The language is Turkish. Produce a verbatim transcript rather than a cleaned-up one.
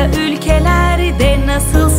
başka ülkelerde nasıl